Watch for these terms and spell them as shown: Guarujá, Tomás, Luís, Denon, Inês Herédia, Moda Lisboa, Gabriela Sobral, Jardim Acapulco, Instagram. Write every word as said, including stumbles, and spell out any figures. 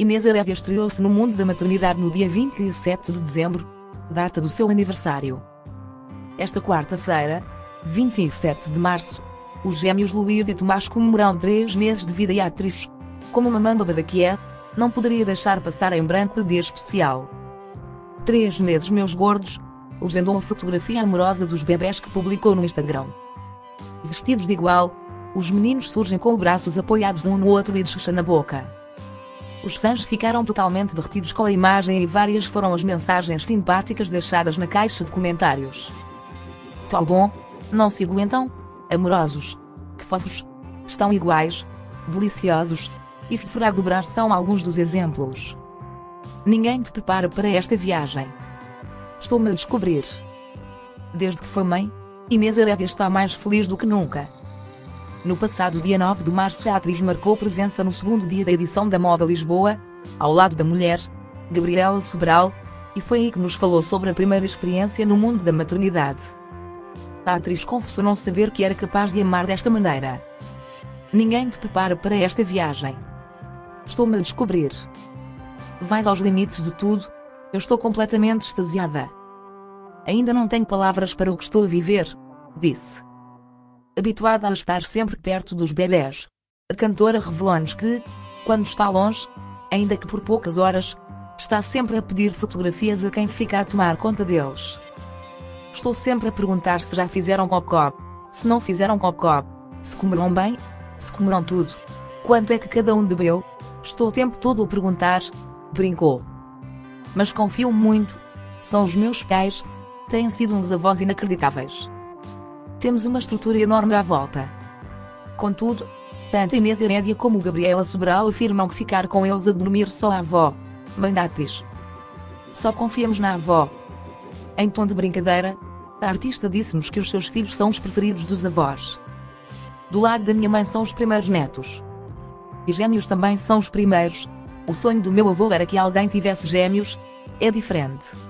Inês Herédia estreou-se no mundo da maternidade no dia vinte e sete de dezembro, data do seu aniversário. Esta quarta-feira, vinte e sete de março, os gêmeos Luís e Tomás comemoram três meses de vida e a atriz, como uma mãe bêbada que é, não poderia deixar passar em branco o dia especial. Três meses meus gordos, legendou uma fotografia amorosa dos bebés que publicou no Instagram. Vestidos de igual, os meninos surgem com braços apoiados um no outro e de xixi na boca. Os fãs ficaram totalmente derretidos com a imagem e várias foram as mensagens simpáticas deixadas na caixa de comentários. Tão bom, não se aguentam? Amorosos, que fofos, estão iguais, deliciosos, e fará dobrar são alguns dos exemplos. Ninguém te prepara para esta viagem. Estou-me a descobrir. Desde que foi mãe, Inês Herédia está mais feliz do que nunca. No passado dia nove de março a atriz marcou presença no segundo dia da edição da Moda Lisboa, ao lado da mulher, Gabriela Sobral, e foi aí que nos falou sobre a primeira experiência no mundo da maternidade. A atriz confessou não saber que era capaz de amar desta maneira. Ninguém te prepara para esta viagem. Estou-me a descobrir. Vais aos limites de tudo, eu estou completamente extasiada. Ainda não tenho palavras para o que estou a viver, disse. Habituada a estar sempre perto dos bebés, a cantora revelou-nos que, quando está longe, ainda que por poucas horas, está sempre a pedir fotografias a quem fica a tomar conta deles. Estou sempre a perguntar se já fizeram cocó, se não fizeram cocó, se comeram bem, se comeram tudo, quanto é que cada um bebeu, estou o tempo todo a perguntar, brincou. Mas confio muito, são os meus pais, têm sido uns avós inacreditáveis. Temos uma estrutura enorme à volta. Contudo, tanto Inês Herédia como Gabriela Sobral afirmam que ficar com eles a dormir só a avó, mãe da atriz. Só confiamos na avó. Em tom de brincadeira, a artista disse-nos que os seus filhos são os preferidos dos avós. Do lado da minha mãe são os primeiros netos. E gêmeos também são os primeiros. O sonho do meu avô era que alguém tivesse gêmeos. É diferente.